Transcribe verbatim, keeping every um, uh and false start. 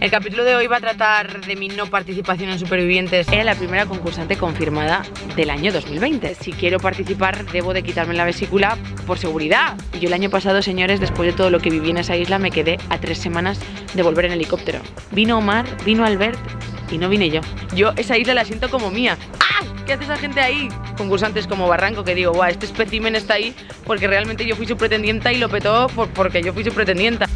El capítulo de hoy va a tratar de mi no participación en Supervivientes. Era la primera concursante confirmada del año dos mil veinte. Si quiero participar, debo de quitarme la vesícula por seguridad. Yo el año pasado, señores, después de todo lo que viví en esa isla, me quedé a tres semanas de volver en helicóptero. Vino Omar, vino Albert y no vine yo. Yo esa isla la siento como mía. ¡Ah! ¿Qué hace esa gente ahí? Concursantes como Barranco, que digo, guau, este espécimen está ahí porque realmente yo fui su pretendienta y lo petó por, porque yo fui su pretendienta.